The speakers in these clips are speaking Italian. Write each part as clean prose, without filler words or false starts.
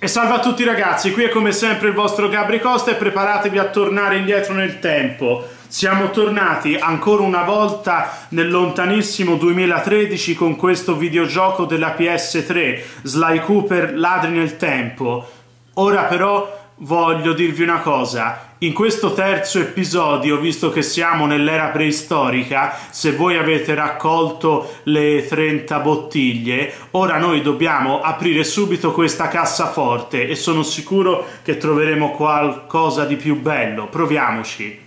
E salve a tutti ragazzi, qui è come sempre il vostro Gabry Costa e preparatevi a tornare indietro nel tempo. Siamo tornati ancora una volta nel lontanissimo 2013 con questo videogioco della PS3, Sly Cooper Ladri nel Tempo. Ora però voglio dirvi una cosa, in questo terzo episodio, visto che siamo nell'era preistorica, se voi avete raccolto le 30 bottiglie, ora noi dobbiamo aprire subito questa cassaforte e sono sicuro che troveremo qualcosa di più bello. Proviamoci.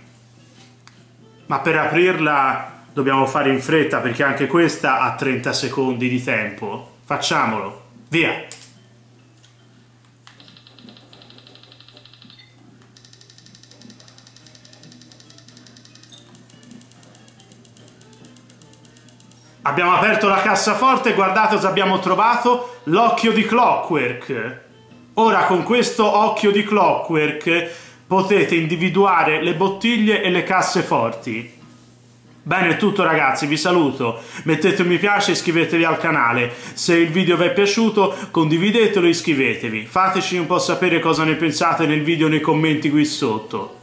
Ma per aprirla dobbiamo fare in fretta perché anche questa ha 30 secondi di tempo. Facciamolo, via! Abbiamo aperto la cassaforte e guardate cosa abbiamo trovato, l'occhio di Clockwerk. Ora con questo occhio di Clockwerk potete individuare le bottiglie e le casseforti. Bene, è tutto ragazzi, vi saluto, mettete un mi piace e iscrivetevi al canale. Se il video vi è piaciuto condividetelo e iscrivetevi. Fateci un po' sapere cosa ne pensate nel video nei commenti qui sotto.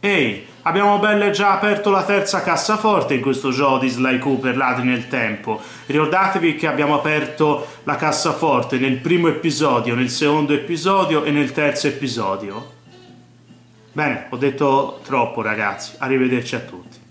Ehi! Abbiamo già aperto la terza cassaforte in questo gioco di Sly Cooper Ladri nel Tempo. Ricordatevi che abbiamo aperto la cassaforte nel primo episodio, nel secondo episodio e nel terzo episodio. Bene, ho detto troppo ragazzi, arrivederci a tutti.